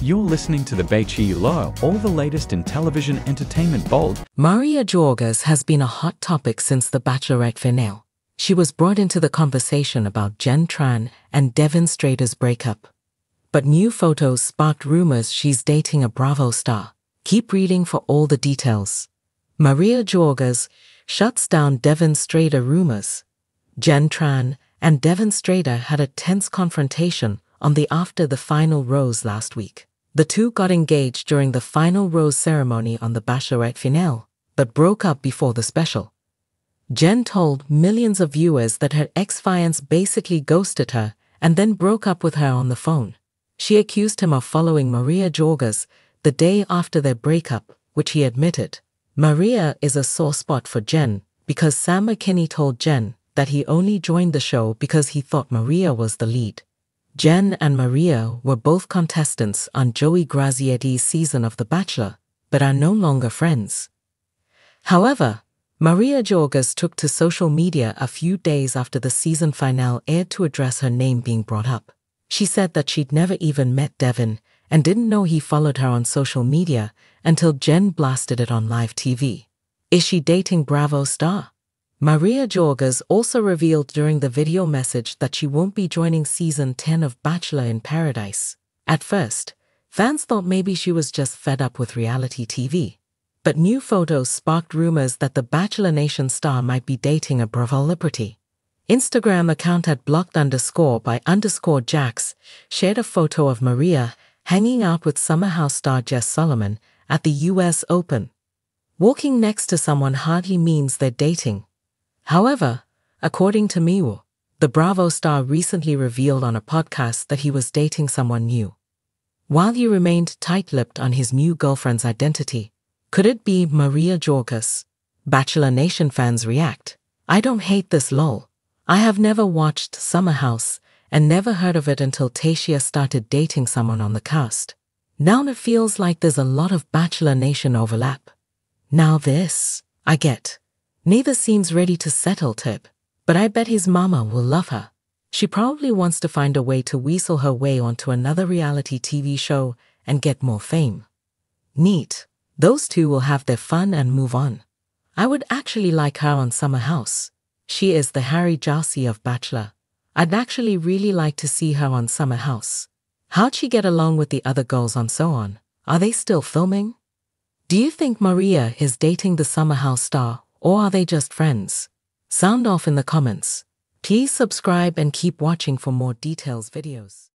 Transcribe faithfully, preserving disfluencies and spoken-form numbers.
You're listening to The Bay Chi U Law, all the latest in television entertainment bold. Maria Georgas has been a hot topic since The Bachelorette finale. She was brought into the conversation about Jen Tran and Devin Strader's breakup. But new photos sparked rumors she's dating a Bravo star. Keep reading for all the details. Maria Georgas shuts down Devin Strader rumors. Jen Tran and Devin Strader had a tense confrontation on the after the final rose last week. The two got engaged during the final rose ceremony on the Bachelorette finale, but broke up before the special. Jen told millions of viewers that her ex-fiancé basically ghosted her and then broke up with her on the phone. She accused him of following Maria Georgas the day after their breakup, which he admitted. Maria is a sore spot for Jen because Sam McKinney told Jen that he only joined the show because he thought Maria was the lead. Jen and Maria were both contestants on Joey Grazietti's season of The Bachelor, but are no longer friends. However, Maria Georgas took to social media a few days after the season finale aired to address her name being brought up. She said that she'd never even met Devin and didn't know he followed her on social media until Jen blasted it on live T V. Is she dating Bravo star? Maria Georgas also revealed during the video message that she won't be joining season ten of Bachelor in Paradise. At first, fans thought maybe she was just fed up with reality T V. But new photos sparked rumors that the Bachelor Nation star might be dating a Bravo celebrity. Instagram account at blocked underscore by underscore Jax shared a photo of Maria hanging out with Summer House star Jess Solomon at the U S Open. Walking next to someone hardly means they're dating. However, according to Mewo, the Bravo star recently revealed on a podcast that he was dating someone new. While he remained tight-lipped on his new girlfriend's identity, could it be Maria Georgas? Bachelor Nation fans react. I don't hate this lol. I have never watched Summer House and never heard of it until Tayshia started dating someone on the cast. Now it feels like there's a lot of Bachelor Nation overlap. Now this, I get. Neither seems ready to settle tip, but I bet his mama will love her. She probably wants to find a way to weasel her way onto another reality T V show and get more fame. Neat. Those two will have their fun and move on. I would actually like her on Summer House. She is the Harry Jossie of Bachelor. I'd actually really like to see her on Summer House. How'd she get along with the other girls and so on? Are they still filming? Do you think Maria is dating the Summer House star? Or are they just friends? Sound off in the comments. Please subscribe and keep watching for more details videos.